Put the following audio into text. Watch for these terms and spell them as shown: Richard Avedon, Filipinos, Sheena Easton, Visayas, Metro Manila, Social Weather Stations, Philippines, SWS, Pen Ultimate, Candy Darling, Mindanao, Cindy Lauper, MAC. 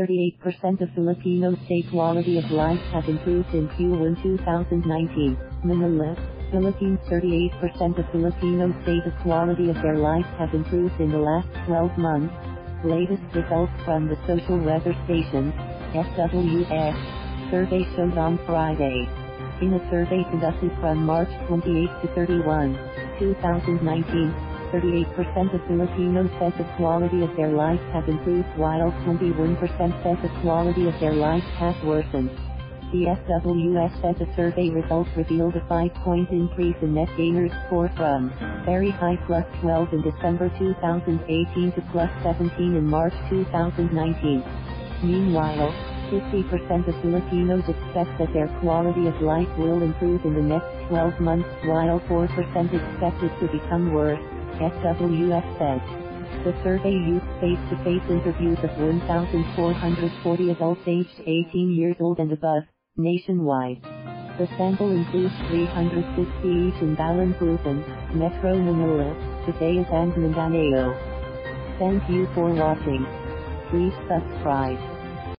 38% of Filipinos say quality of life has improved in Q1 2019. Manila, Philippines. 38% of Filipinos say the quality of their life has improved in the last 12 months. Latest results from the Social Weather Stations, SWS, survey showed on Friday. In a survey conducted from March 28 to 31, 2019, 38% of Filipinos said the quality of their life has improved, while 21% said the quality of their life has worsened. The SWS said the survey results revealed a 5-point increase in net gainers score from very high +12 in December 2018 to +17 in March 2019. Meanwhile, 50% of Filipinos expect that their quality of life will improve in the next 12 months, while 4% expect it to become worse, SWS said. The survey used face-to-face interviews of 1,440 adults aged 18 years old and above, nationwide. The sample includes 360 each in Balangutan, Metro Manila, Visayas and Mindanao. Thank you for watching. Please subscribe.